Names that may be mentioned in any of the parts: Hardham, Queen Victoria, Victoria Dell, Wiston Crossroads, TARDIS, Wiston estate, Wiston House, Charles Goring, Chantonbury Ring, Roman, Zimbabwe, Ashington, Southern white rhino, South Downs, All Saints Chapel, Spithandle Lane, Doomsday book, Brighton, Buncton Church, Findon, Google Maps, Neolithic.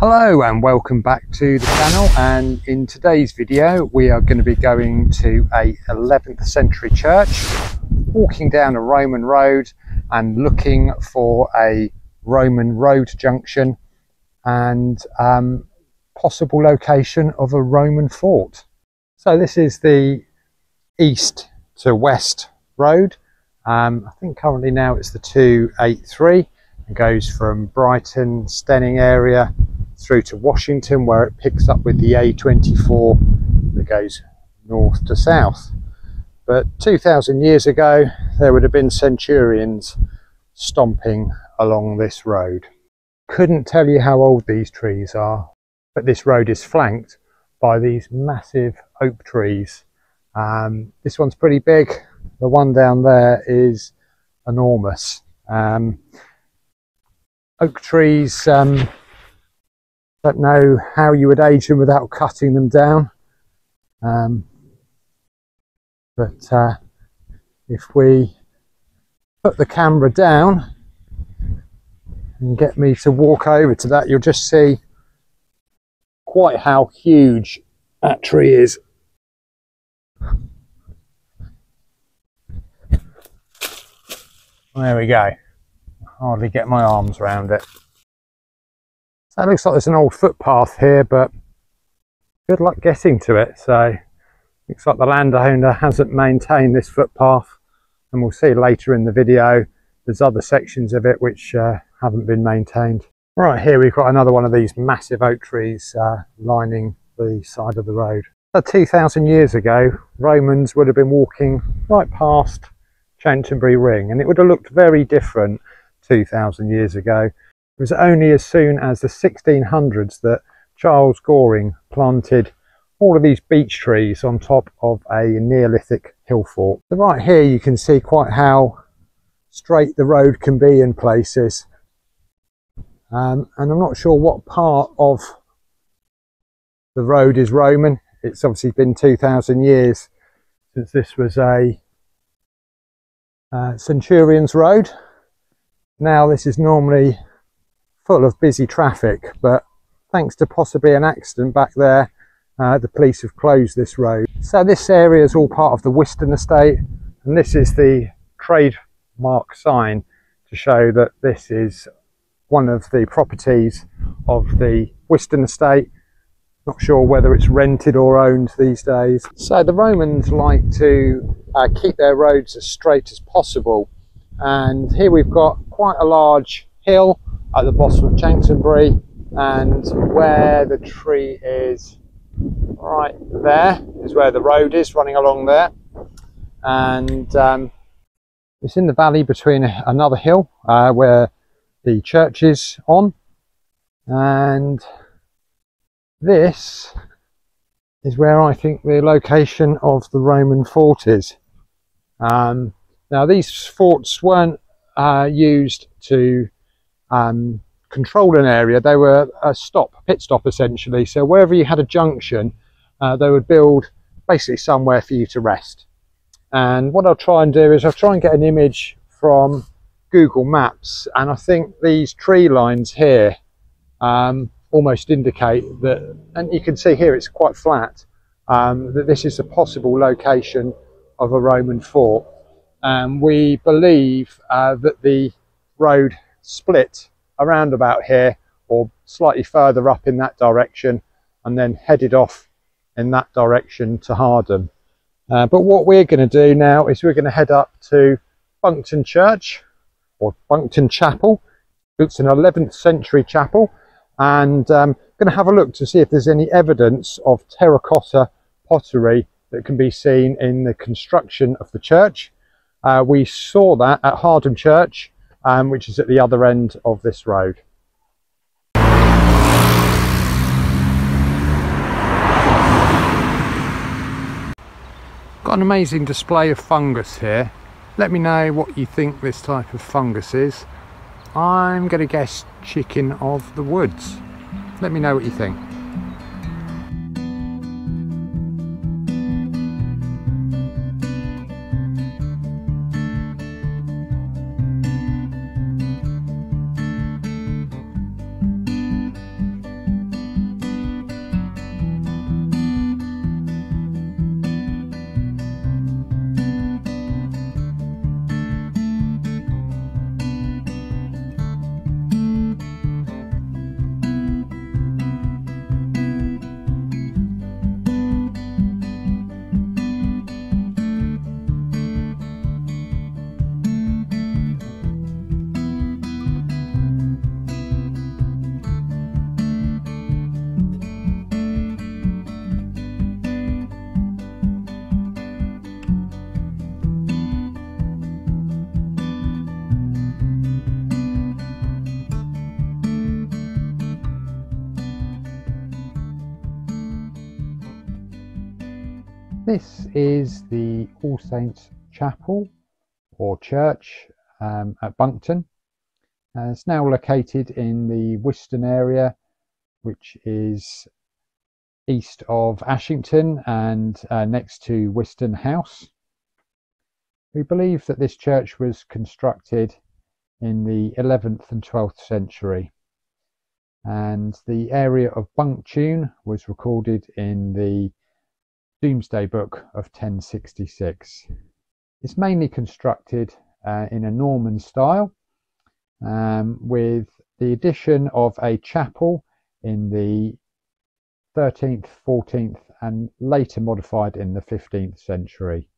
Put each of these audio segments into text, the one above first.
Hello and welcome back to the channel, and in today's video we are going to be going to a 11th century church, walking down a Roman road and looking for a Roman road junction and possible location of a Roman fort. So this is the east to west road. I think currently now it's the 283 and goes from Brighton, Stenning area through to Washington, where it picks up with the A24 that goes north to south. But 2,000 years ago there would have been centurions stomping along this road. Couldn't tell you how old these trees are, but this road is flanked by these massive oak trees. This one's pretty big, the one down there is enormous. Oak trees, don't know how you would age them without cutting them down, but if we put the camera down and get me to walk over to that, you'll just see quite how huge that tree is. There we go, hardly get my arms around it. That looks like there's an old footpath here, but good luck getting to it. So looks like the landowner hasn't maintained this footpath, and we'll see later in the video there's other sections of it which haven't been maintained. Right, here we've got another one of these massive oak trees lining the side of the road. So 2,000 years ago Romans would have been walking right past Chantonbury Ring, and it would have looked very different 2,000 years ago. It was only as soon as the 1600s that Charles Goring planted all of these beech trees on top of a Neolithic hill fort. So right here you can see quite how straight the road can be in places. And I'm not sure what part of the road is Roman. It's obviously been 2,000 years since this was a centurion's road. Now this is normally full of busy traffic, but thanks to possibly an accident back there, the police have closed this road. So this area is all part of the Wiston estate, and this is the trademark sign to show that this is one of the properties of the Wiston estate. Not sure whether it's rented or owned these days. So the Romans like to keep their roads as straight as possible, and here we've got quite a large hill at the bottom of Chantonbury, and where the tree is right there is where the road is running along there, and it's in the valley between another hill where the church is on, and this is where I think the location of the Roman fort is. Now these forts weren't used to control an area, they were a pit stop essentially. So wherever you had a junction, they would build basically somewhere for you to rest. And what I'll try and do is I'll try and get an image from Google Maps, and I think these tree lines here almost indicate that, and you can see here it's quite flat, that this is a possible location of a Roman fort. And we believe that the road split around about here or slightly further up in that direction and then headed off in that direction to Hardham. But what we're going to do now is we're going to head up to Buncton Church, or Buncton Chapel. It's an 11th century chapel, and I'm going to have a look to see if there's any evidence of terracotta pottery that can be seen in the construction of the church. We saw that at Hardham Church, which is at the other end of this road. Got an amazing display of fungus here. Let me know what you think this type of fungus is. I'm going to guess chicken of the woods. Let me know what you think. This is the All Saints Chapel or Church at Buncton. It's now located in the Wiston area, which is east of Ashington and next to Wiston House. We believe that this church was constructed in the 11th and 12th century, and the area of Buncton was recorded in the Doomsday book of 1066. It's mainly constructed in a Norman style, with the addition of a chapel in the 13th, 14th and later modified in the 15th century.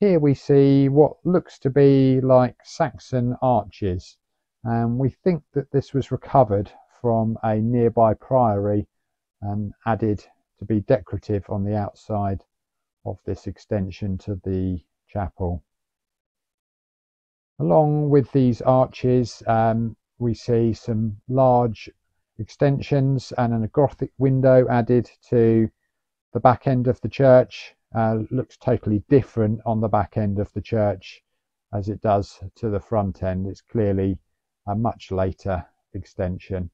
Here we see what looks to be like Saxon arches, and we think that this was recovered from a nearby priory and added to be decorative on the outside of this extension to the chapel. Along with these arches, we see some large extensions and a Gothic window added to the back end of the church. Looks totally different on the back end of the church as it does to the front end. It's clearly a much later extension.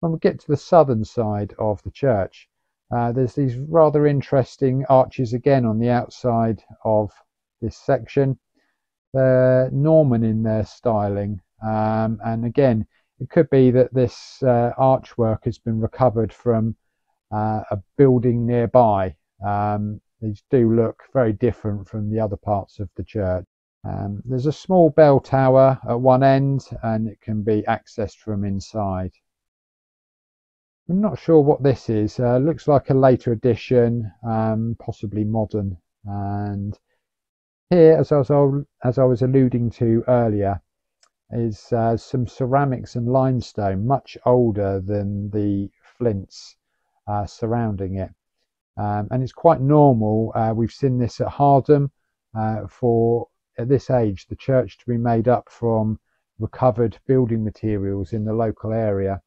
When we get to the southern side of the church, there's these rather interesting arches again on the outside of this section. They're Norman in their styling, and again it could be that this archwork has been recovered from a building nearby. These do look very different from the other parts of the church. There's a small bell tower at one end and it can be accessed from inside. I'm not sure what this is. Looks like a later addition, possibly modern. And here, as I was alluding to earlier, is some ceramics and limestone, much older than the flints surrounding it. And it's quite normal. We've seen this at Hardham for, at this age, the church to be made up from recovered building materials in the local area.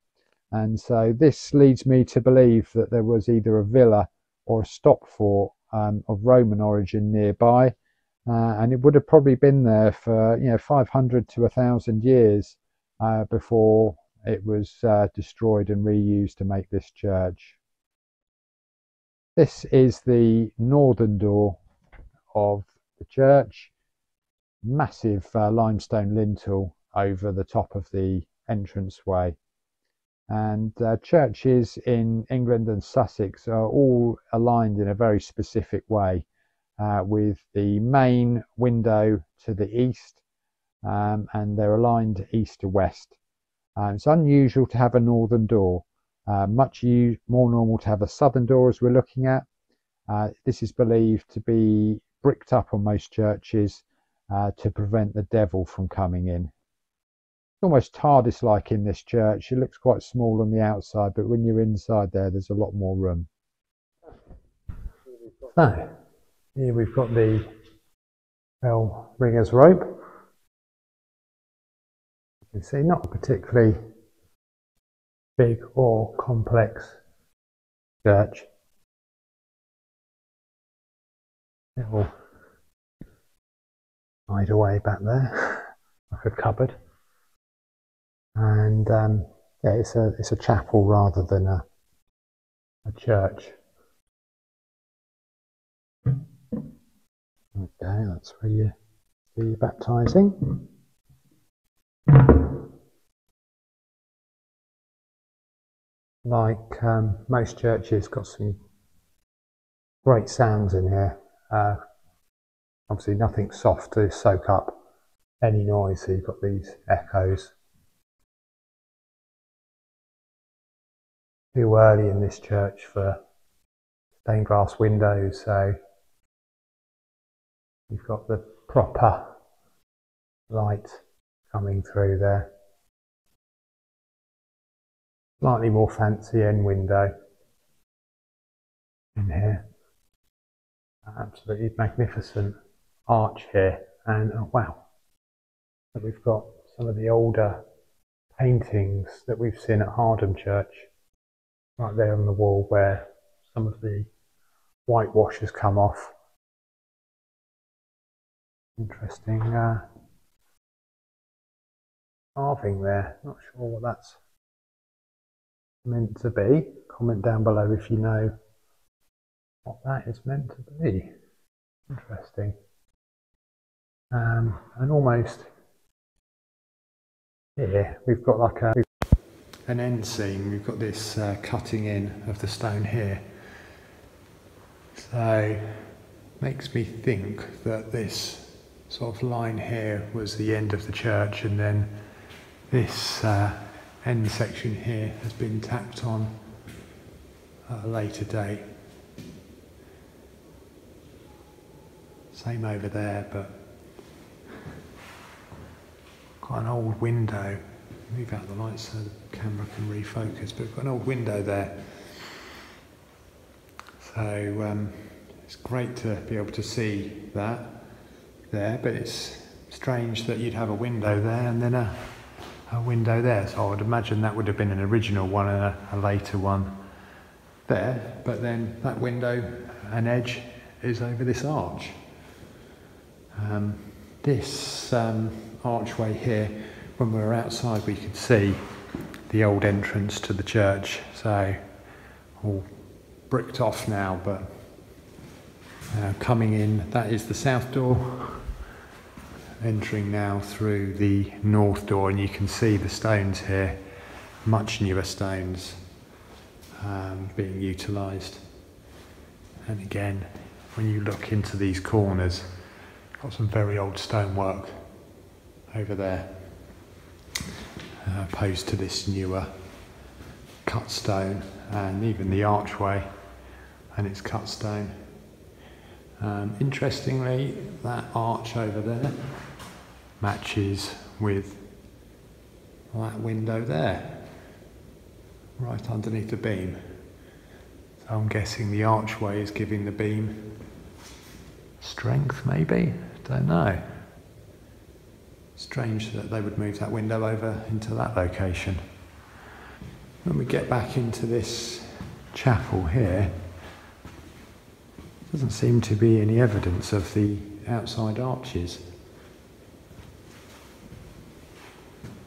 And so this leads me to believe that there was either a villa or a stop fort of Roman origin nearby, and it would have probably been there for 500 to 1,000 years before it was destroyed and reused to make this church. This is the northern door of the church. Massive limestone lintel over the top of the entranceway. And churches in England and Sussex are all aligned in a very specific way, with the main window to the east, and they're aligned east to west. It's unusual to have a northern door, much more normal to have a southern door as we're looking at. This is believed to be bricked up on most churches to prevent the devil from coming in. Almost TARDIS like in this church. It looks quite small on the outside, but when you're inside there's a lot more room. So here we've got the bell ringer's rope. You can see not a particularly big or complex church. It will hide away back there like a cupboard. And yeah, it's a chapel rather than a church. Okay, that's where you do your baptising. Like most churches, got some great sounds in here. Obviously, nothing soft to soak up any noise, so you've got these echoes. Too early in this church for stained glass windows, so you've got the proper light coming through there. Slightly more fancy end window in here. Absolutely magnificent arch here, and oh wow, but we've got some of the older paintings that we've seen at Hardham Church. Right there on the wall where some of the whitewash has come off. Interesting carving there. Not sure what that's meant to be. Comment down below if you know what that is meant to be. Interesting. And almost here we've got like an end seam. We've got this cutting in of the stone here. So makes me think that this sort of line here was the end of the church, and then this end section here has been tacked on at a later date. Same over there, but got an old window. Move out the light so the camera can refocus, but we've got an old window there. So it's great to be able to see that there, but it's strange that you'd have a window there and then a window there. So I would imagine that would have been an original one and a later one there, but then that window, an edge, is over this arch. This archway here, when we were outside, we could see the old entrance to the church, so all bricked off now, but coming in, that is the south door, entering now through the north door, and you can see the stones here, much newer stones being utilised. And again, when you look into these corners, got some very old stonework over there, opposed to this newer cut stone, and even the archway and its cut stone. Interestingly, that arch over there matches with that window there, right underneath the beam. So I'm guessing the archway is giving the beam strength, maybe? Don't know. Strange that they would move that window over into that location. When we get back into this chapel here, doesn't seem to be any evidence of the outside arches.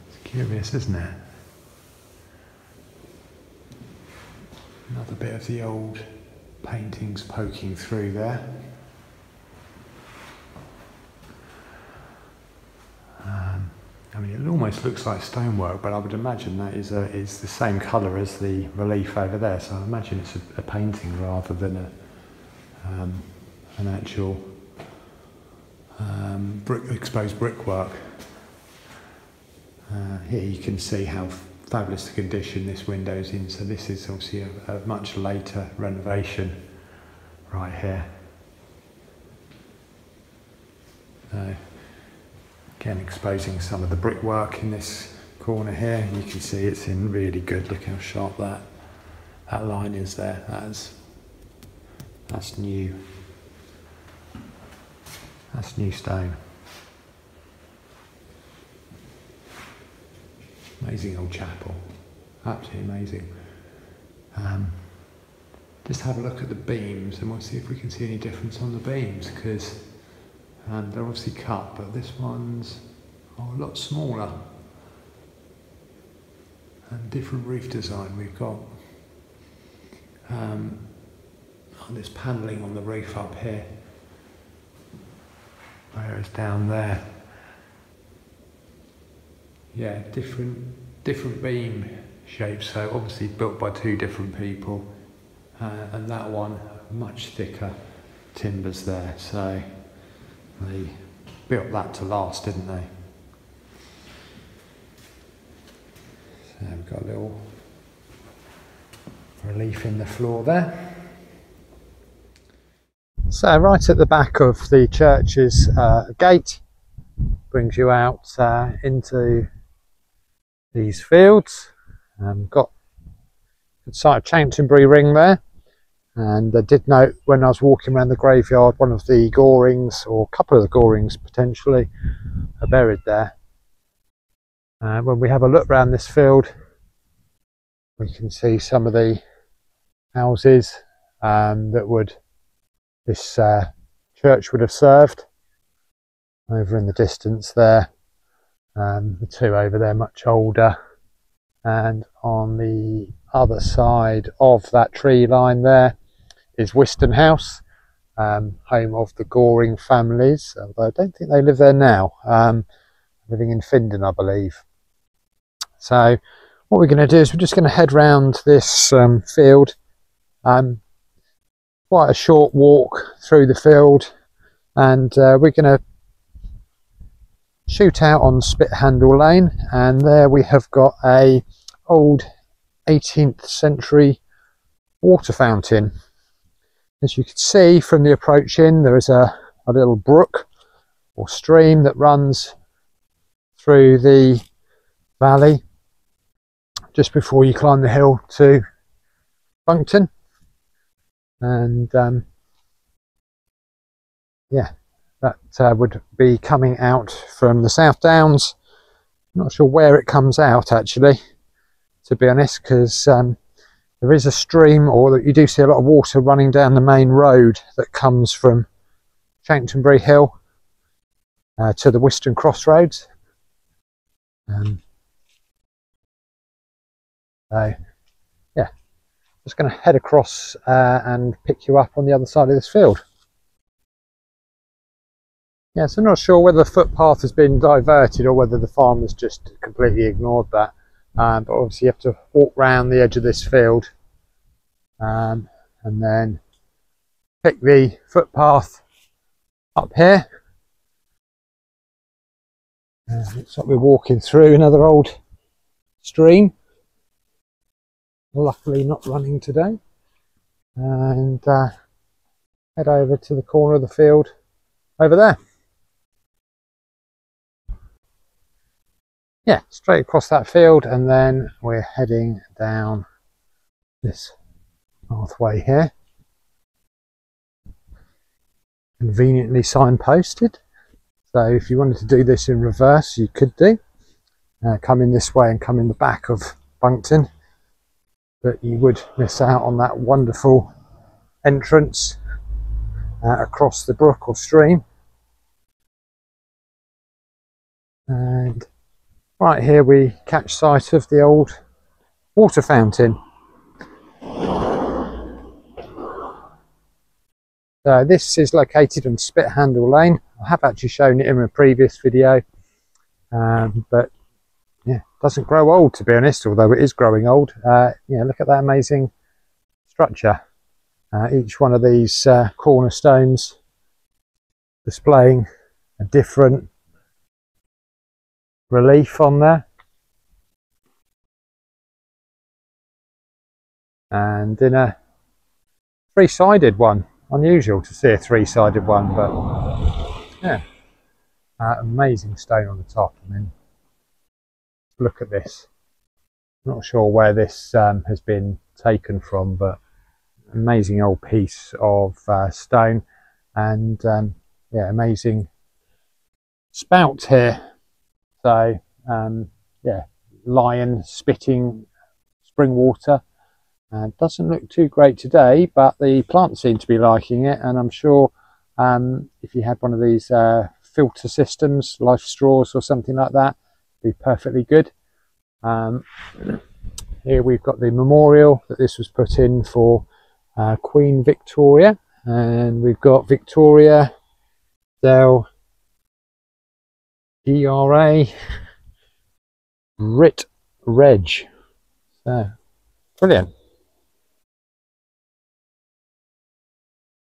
It's curious, isn't it? Another bit of the old paintings poking through there. I mean, it almost looks like stonework, but I would imagine that is the same colour as the relief over there, so I imagine it's a painting rather than an actual exposed brickwork. Here you can see how fabulous the condition this window is in, so this is obviously a much later renovation right here. Again, exposing some of the brickwork in this corner here. You can see it's in really good. Look how sharp that line is there. That's new. That's new stone. Amazing old chapel. Absolutely amazing. Just have a look at the beams, and we'll see if we can see any difference on the beams, because they're obviously cut, but this one's a lot smaller and different roof design. We've got this panelling on the roof up here, whereas down there, yeah, different beam shapes, so obviously built by two different people, and that one much thicker timbers there, so they built that to last, didn't they? So we've got a little relief in the floor there. So right at the back of the church's gate brings you out into these fields. Got the site of Chantonbury Ring there. And I did note when I was walking around the graveyard, one of the Gorings, or a couple of the Gorings potentially, are buried there. And when we have a look around this field, we can see some of the houses that would this church would have served. Over in the distance there, the two over there much older, and on the other side of that tree line there is Wiston House, home of the Goring families, although I don't think they live there now, living in Findon I believe. So what we're going to do is we're just going to head round this field, quite a short walk through the field, and we're going to shoot out on Spithandle Lane, and there we have got a old 18th century water fountain. As you can see from the approach in, there is a little brook or stream that runs through the valley just before you climb the hill to Buncton, and yeah, that would be coming out from the South Downs. I'm not sure where it comes out actually, to be honest, because there is a stream, or you do see a lot of water running down the main road that comes from Chantonbury Hill to the Wiston Crossroads. So yeah, just going to head across and pick you up on the other side of this field. Yeah, so I'm not sure whether the footpath has been diverted or whether the farmer's just completely ignored that. But obviously you have to walk round the edge of this field and then pick the footpath up here. Looks like we're walking through another old stream. Luckily not running today. And head over to the corner of the field over there. Yeah, straight across that field, and then we're heading down this pathway here. Conveniently signposted, so if you wanted to do this in reverse you could do. Come in this way and come in the back of Buncton, but you would miss out on that wonderful entrance across the brook or stream. And right here we catch sight of the old water fountain. So this is located on Spithandle Lane. I have actually shown it in a previous video, but yeah, it doesn't grow old to be honest, although it is growing old. Yeah, look at that amazing structure. Each one of these cornerstones displaying a different relief on there, and in a three-sided one. Unusual to see a three-sided one, but yeah, amazing stone on the top. I mean, look at this. Not sure where this has been taken from, but amazing old piece of stone, and yeah, amazing spout here. So yeah, lion spitting spring water. Doesn't look too great today, but the plants seem to be liking it, and I'm sure if you had one of these filter systems, life straws or something like that, it'd be perfectly good. Here we've got the memorial that this was put in for Queen Victoria, and we've got Victoria Dell ERA Writ Reg. So brilliant.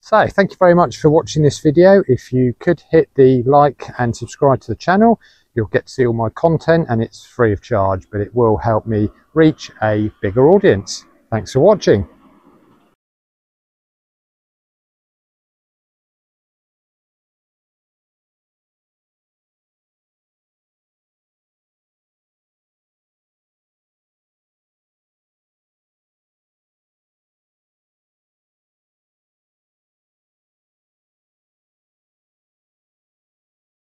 So thank you very much for watching this video. If you could hit the like and subscribe to the channel, you'll get to see all my content, and it's free of charge, but it will help me reach a bigger audience. Thanks for watching.